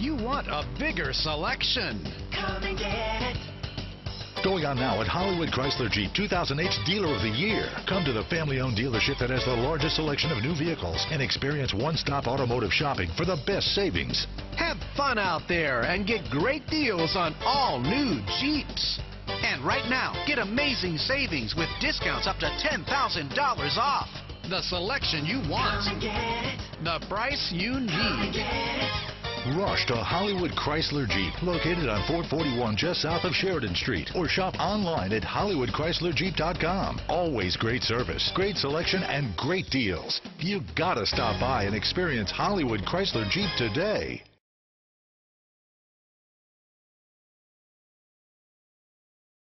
you want a bigger selection. Come and get it. Going on now at Hollywood Chrysler Jeep, 2008's Dealer of the Year. Come to the family-owned dealership that has the largest selection of new vehicles and experience one-stop automotive shopping for the best savings. Have fun out there and get great deals on all new Jeeps. And right now, get amazing savings with discounts up to $10,000 off. The selection you want, the price you need. Rush to Hollywood Chrysler Jeep, located on 441 just south of Sheridan Street, or shop online at HollywoodChryslerJeep.com. Always great service, great selection, and great deals. You gotta stop by and experience Hollywood Chrysler Jeep today.